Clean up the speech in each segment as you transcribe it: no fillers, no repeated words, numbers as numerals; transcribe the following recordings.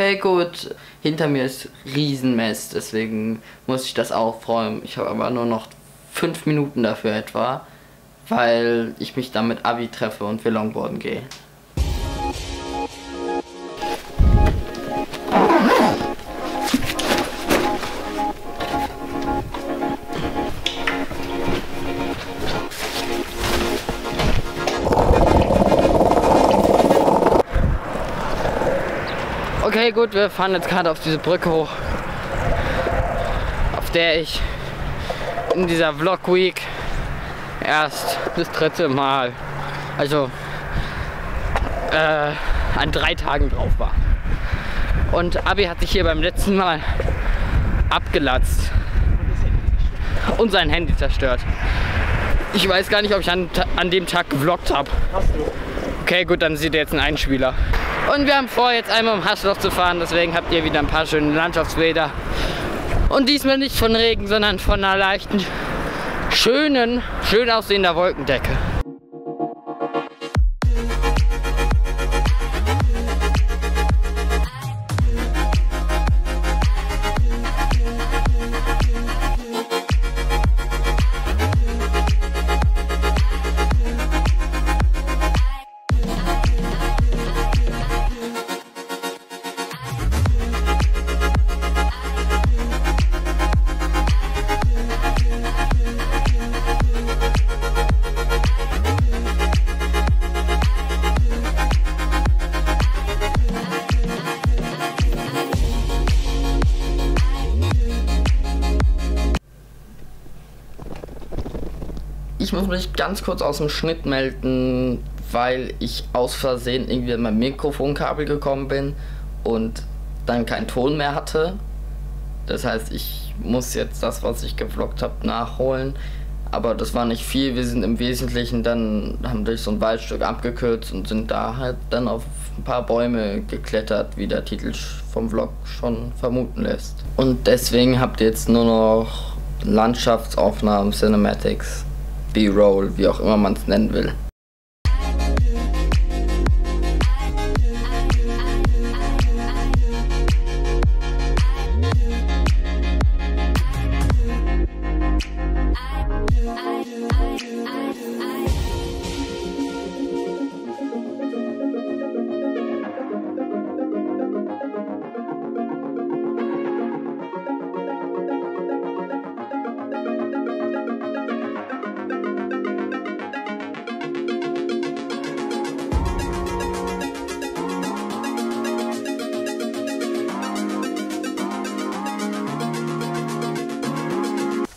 okay, gut, hinter mir ist Riesenmist, deswegen muss ich das aufräumen. Ich habe aber nur noch 5 Minuten dafür etwa, weil ich mich dann mit Abi treffe und wir Longboarden gehe. Okay, gut, wir fahren jetzt gerade auf diese Brücke hoch, auf der ich in dieser Vlog Week erst das 3. Mal, also an 3 Tagen drauf war. Und Abi hat sich hier beim letzten Mal abgelatzt und sein Handy zerstört. Ich weiß gar nicht, ob ich an dem Tag gevloggt habe. Okay, gut, dann seht ihr jetzt einen Einspieler. Und wir haben vor, jetzt einmal um Hassloch zu fahren, deswegen habt ihr wieder ein paar schöne Landschaftsbilder. Und diesmal nicht von Regen, sondern von einer leichten, schönen, schön aussehender Wolkendecke. Ich muss mich ganz kurz aus dem Schnitt melden, weil ich aus Versehen irgendwie an mein Mikrofonkabel gekommen bin und dann keinen Ton mehr hatte. Das heißt, ich muss jetzt das, was ich gevloggt habe, nachholen. Aber das war nicht viel. Wir sind im Wesentlichen dann, haben durch so ein Waldstück abgekürzt und sind da halt dann auf ein paar Bäume geklettert, wie der Titel vom Vlog schon vermuten lässt. Und deswegen habt ihr jetzt nur noch Landschaftsaufnahmen, Cinematics. B-Roll, wie auch immer man es nennen will.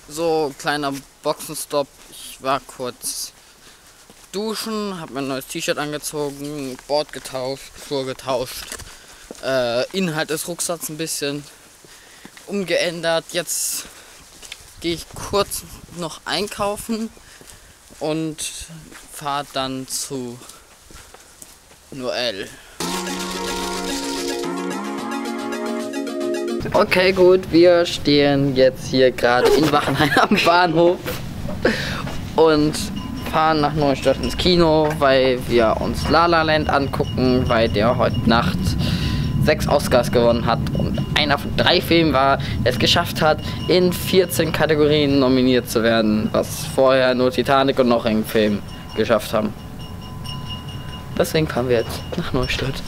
So, kleiner Boxenstopp. Ich war kurz duschen, habe mir ein neues T-Shirt angezogen, Board getauscht, Schuhe getauscht, Inhalt des Rucksacks ein bisschen umgeändert. Jetzt gehe ich kurz noch einkaufen und fahre dann zu Noel. Okay, gut, wir stehen jetzt hier gerade in Wachenheim am Bahnhof und fahren nach Neustadt ins Kino, weil wir uns La La Land angucken, weil der heute Nacht 6 Oscars gewonnen hat und einer von 3 Filmen war, der es geschafft hat, in 14 Kategorien nominiert zu werden, was vorher nur Titanic und noch einen Film geschafft haben. Deswegen fahren wir jetzt nach Neustadt.